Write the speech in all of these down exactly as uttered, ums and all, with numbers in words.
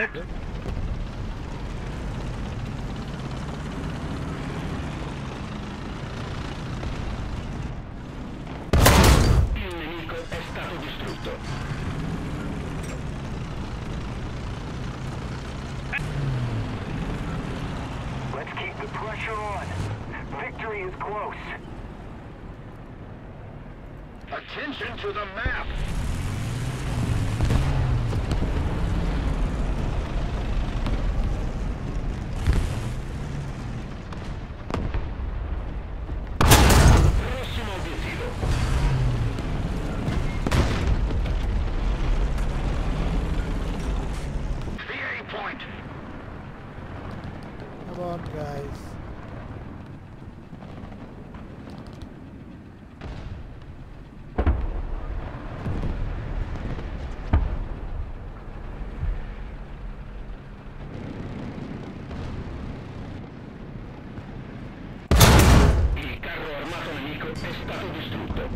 Yeah, good. Il nemico è stato distrutto. Let's keep the pressure on. Victory is close. Attention to the map. Come on, guys. Il carro armato nemico è stato distrutto.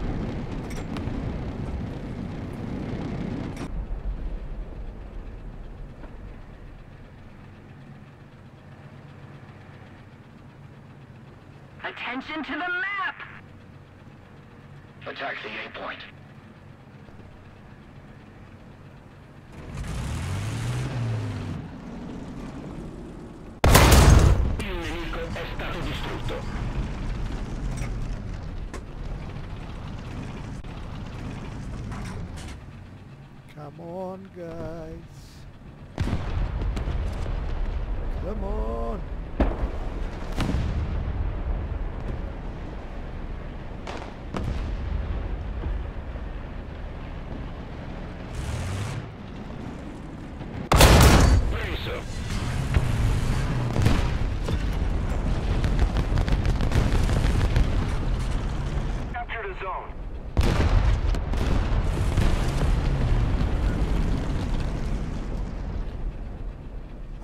Attention to the map! Attack the A-point. Il nemico è stato distrutto. Come on, guys. Come on.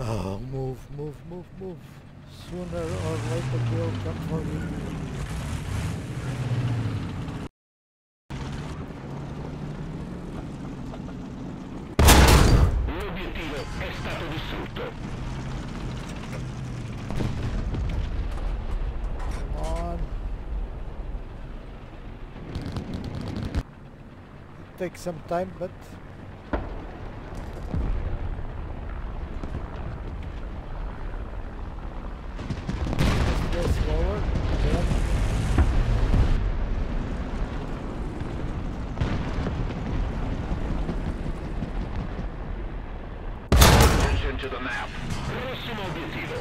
Oh, move, move, move, move. Sooner or later they'll come for you. Take some time, but let's go slower. Yeah. Attention to the map. Prossimo obiettivo.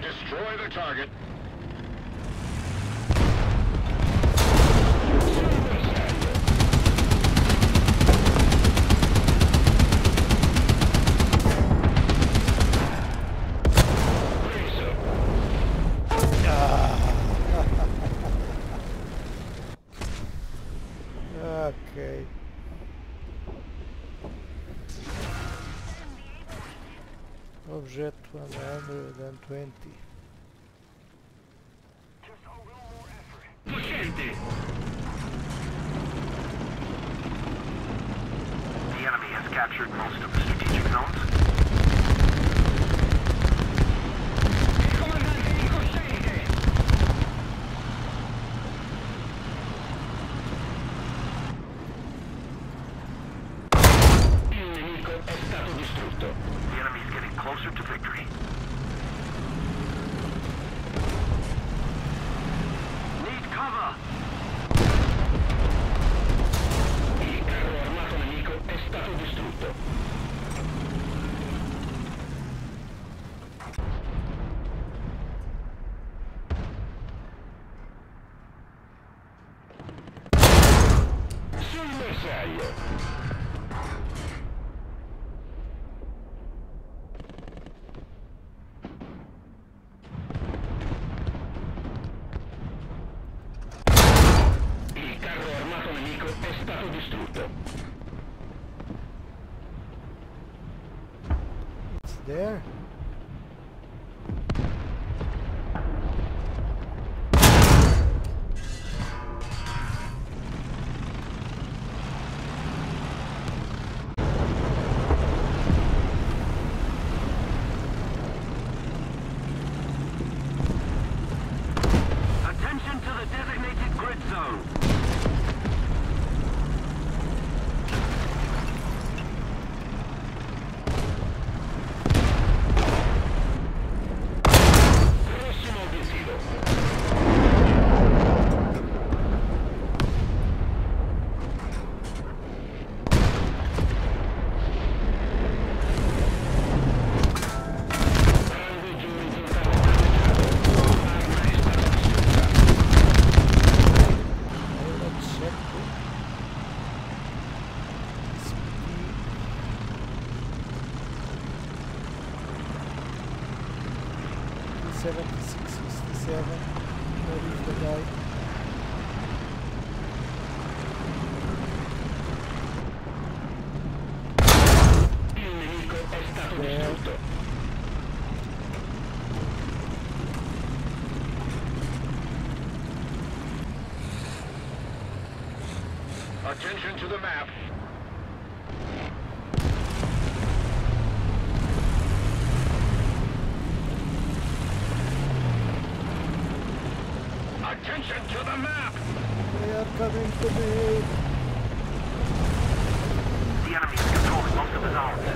Destroy the target. Okay. Object one hundred twenty. The enemy has captured most of the strategic zones. There. seventy-six sixty-seven. Where is the guy? Il nemico è stato distrutto. Attention to the map. Attention to the map! They are coming to me! The enemy is controlling most of his arms.